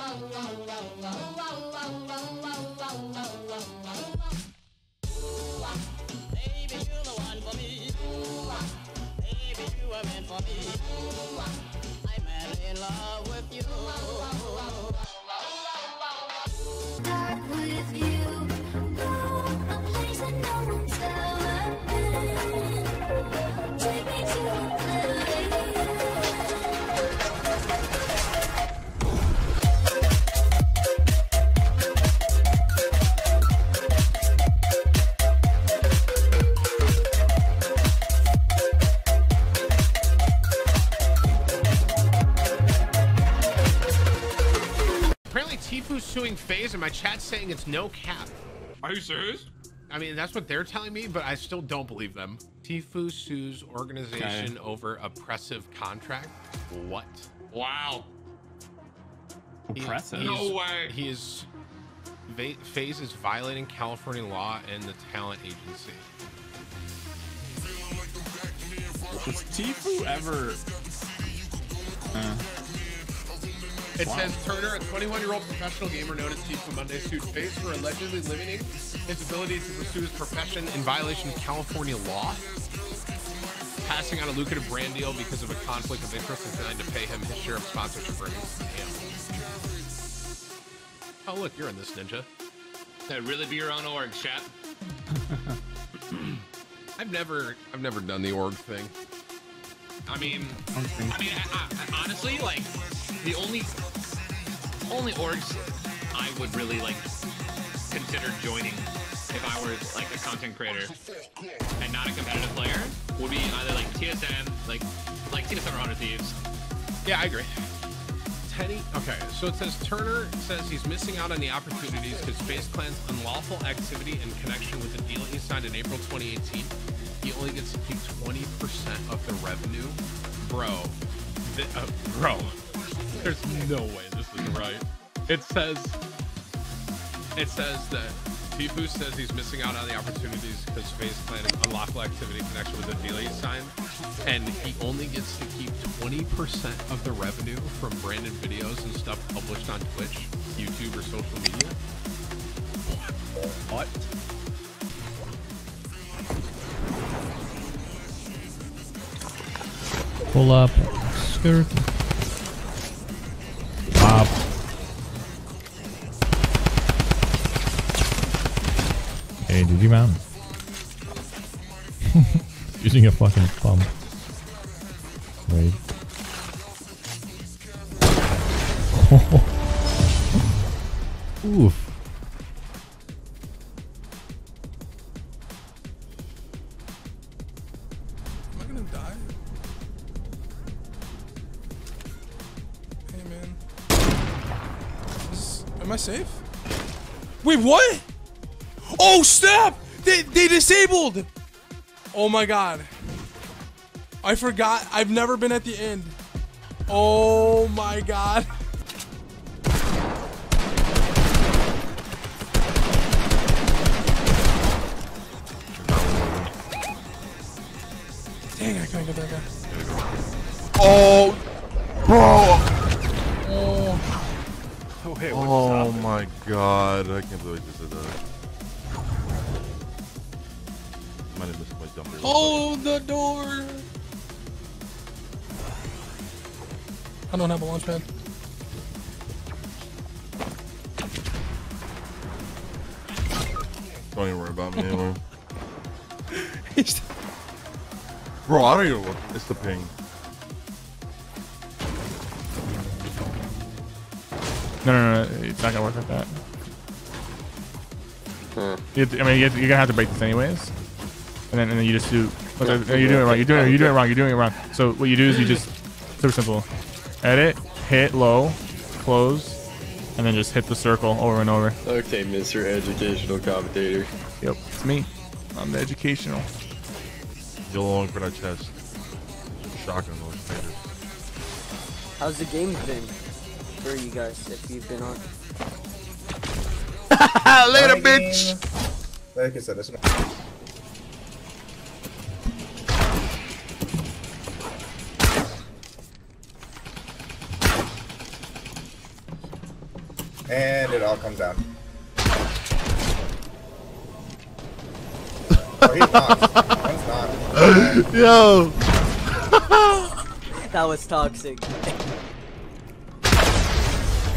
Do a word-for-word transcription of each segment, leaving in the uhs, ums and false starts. Baby, you're the one for me. Baby, you were meant for me. I'm madly in love with you. Start with you. Go a place that no one's ever been. Take me to a Tifu's suing FaZe and my chat's saying it's no cap. Are you serious? I mean, that's what they're telling me, but I still don't believe them. Tifu sues organization okay. over oppressive contract. What? Wow. Oppressive? He, no way. He is, FaZe is violating California law and the talent agency. Does Tifu ever... Uh. It wow. says Turner, a twenty-one-year-old professional gamer known as Team Monday, sued FaZe for allegedly limiting his ability to pursue his profession in violation of California law. Passing on a lucrative brand deal because of a conflict of interest designed to pay him his share of sponsorship earnings. Oh, look, you're in this, Ninja. That'd really be your own org, chat. I've never, I've never done the org thing. I mean, I mean, I, I, honestly, like, the only, only orgs I would really like consider joining if I were like a content creator and not a competitive player would be either like T S M, like, like T S M or Rotter Thieves. Yeah, I agree. Teddy, okay, so it says Turner says he's missing out on the opportunities because FaZe Clan's unlawful activity in connection with the deal he signed in April twenty eighteen. He only gets to keep twenty percent of the revenue. Bro, the, uh, bro, there's no way this is right. It says, it says that Tifu says he's missing out on the opportunities because FaZe Clan is unlawful activity in connection with a deal he signed, and he only gets to keep twenty percent of the revenue from branded videos and stuff published on Twitch, YouTube, or social media. What? Pull up, skirt, pop. Hey, did you mount? Using a fucking pump. Wait. Oof. Am I safe? Wait, what? Oh, snap! They, they disabled! Oh my god. I forgot. I've never been at the end. Oh my god. Dang, I can't get that guy. Oh, bro. Wait, oh my god, I can't believe I just did that. I might have missed my dumb real Hold quick. The door! I don't have a launch pad. Don't even worry about me anymore. Bro, I don't even look. It's the ping. No, no, no, it's not gonna work like that. Huh. You have to, I mean, you have to, you're gonna have to break this anyways, and then and then you just do. Yeah, the, you're doing it wrong. You're doing it. You're doing it wrong. You're doing it wrong. So what you do is you just super simple, edit, hit low, close, and then just hit the circle over and over. Okay, Mister Educational Commentator. Yep, it's me. I'm the educational. You're long for that chest. Shocking those standards. How's the game been? For you guys, if you've been on. Later, Bye. Bitch. Like I said, that's not. And it all comes down. Oh, he's knocked. Yo! That was toxic.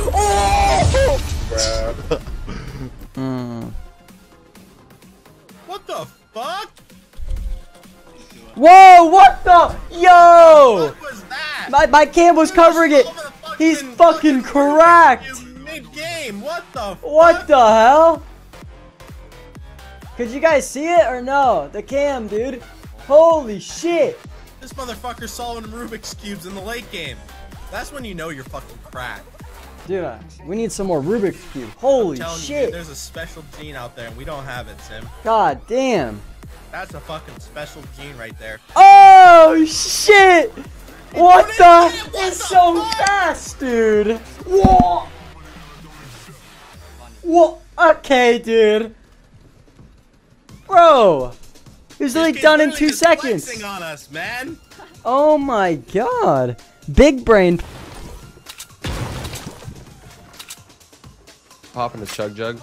Oh! Bruh. Mm. What the fuck? Whoa, what the? Yo! What was that? My, my cam was covering it. He's fucking cracked. Mid-game. What the fuck? What the hell? Could you guys see it or no? The cam, dude. Holy shit. This motherfucker's solving Rubik's Cubes in the late game. That's when you know you're fucking cracked. Dude, we need some more Rubik's Cube. Holy shit. You, dude, there's a special gene out there and we don't have it, Sim. God damn. That's a fucking special gene right there. Oh shit! What the? It's so fast, dude. Whoa. Whoa. Okay, dude. Bro, it was literally done in two seconds. On us, man. Oh my god. Big brain. Popping the chug jug.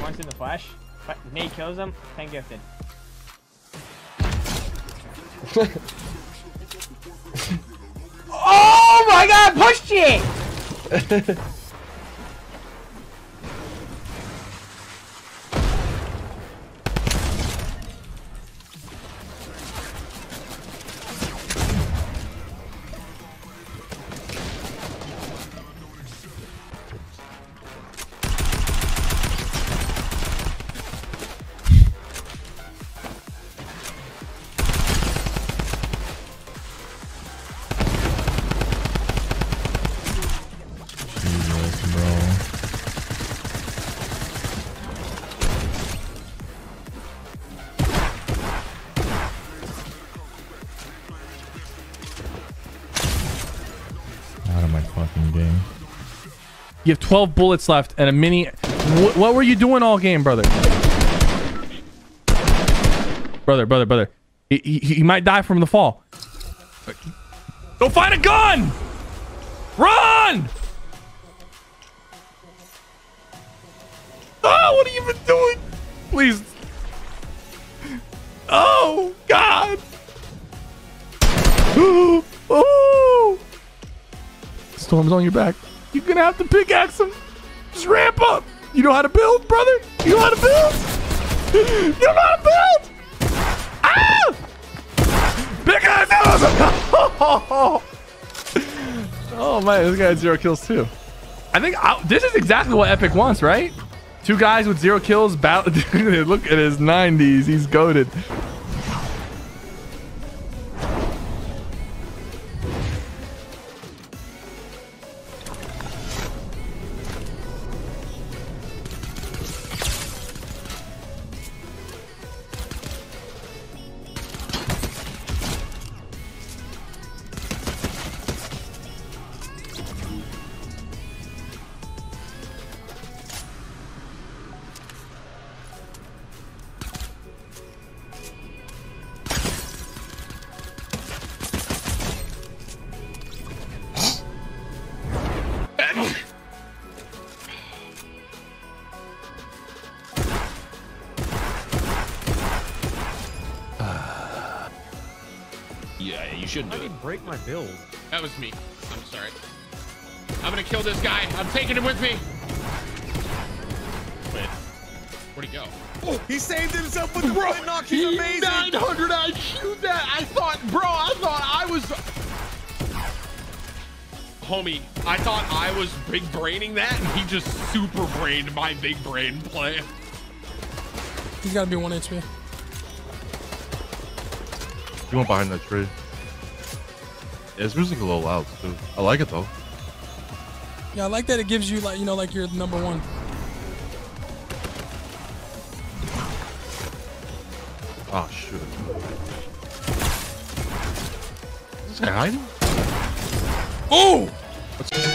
Once in the flash, but Nate kills him. ten gifted. Oh my god, pushed it! You have twelve bullets left and a mini. Wh what were you doing all game, brother? Brother, brother, brother. He, he, he might die from the fall. Go find a gun! Run! Oh, what are you even doing? Please. Oh, God. Ooh, oh. Storm's on your back. You're gonna have to pickaxe him. Just ramp up. You know how to build, brother? You know how to build? You know how to build? Ah! Pickaxe! That was a... Oh, man. This guy had zero kills, too. I think I, this is exactly what Epic wants, right? Two guys with zero kills. Battle. Look at his nineties. He's goated. Break my build. That was me. I'm sorry. I'm gonna kill this guy. I'm taking him with me. Wait. Where'd he go? Oh, he saved himself with the front knock. He's amazing. nine hundred I Q that. I thought, bro, I thought I was... Homie, I thought I was big braining that, and he just super brained my big brain play. He's gotta be one H P. He went behind that tree. It's music a little loud too. I like it though. Yeah, I like that it gives you like, you know, like you're number one. Oh shoot. Is this guy hiding? Oh! What's